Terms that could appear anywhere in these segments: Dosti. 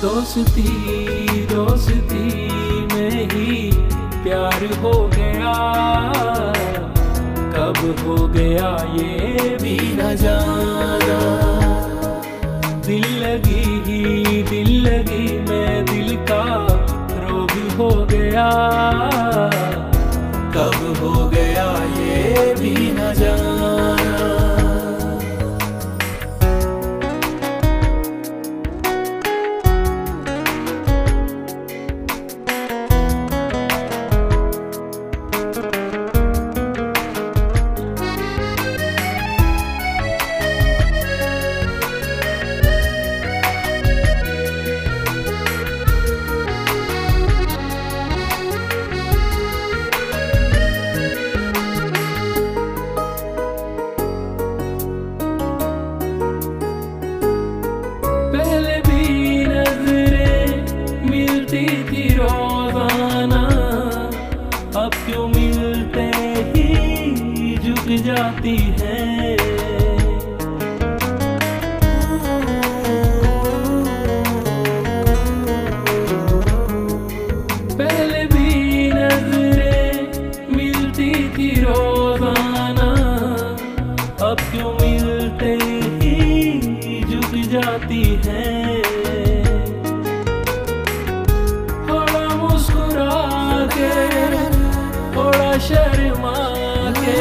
दोस्ती दोस्ती में ही प्यार हो गया, कब हो गया ये भी न जाना। दिल लगी मैं दिल का रोगी हो गया, कब हो गया ये भी न जाना। अब क्यों मिलते ही झुक जाती है, पहले भी नजरें मिलती थी रोजाना, अब क्यों मिलते ही झुक जाती है। थोड़ा मुस्कुरा के, थोड़ा शर्मा के,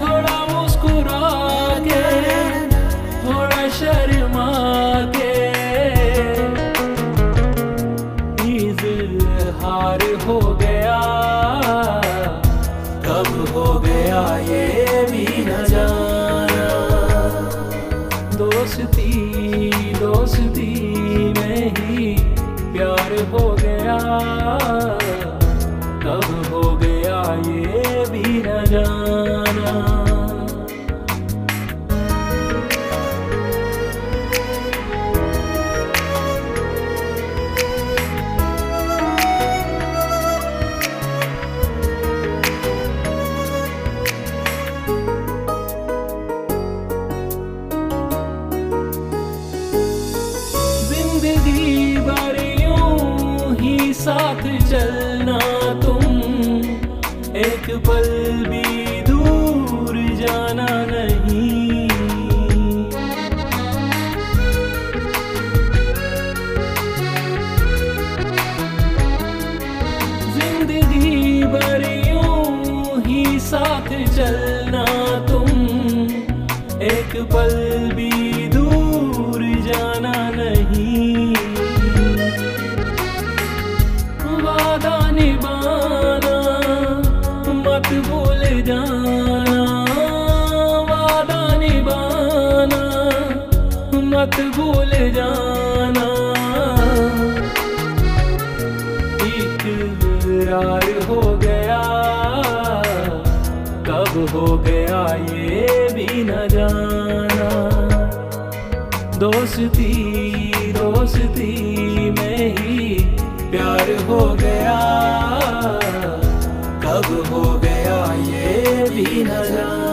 थोड़ा मुस्कुरा के, थोड़ा शर्मा के, दिल हार हो गया, कब हो गया ये भी न जाना। दोस्ती दोस्ती में ही प्यार हो गया, कब हो गया ये भी न जाना। जिंदगी भर यूं ही साथ चलना, एक पल भी दूर जाना नहीं। जिंदगी भर यूं ही साथ चलना, एक पल भी दूर जाना नहीं। वादा निभाना मत भूल जाना, वादा निभाना मत भूल जाना। इकरार हो गया, कब हो गया ये भी न जाना। दोस्ती दोस्ती में ही प्यार हो गया, कब हो गया ये भी न जाना।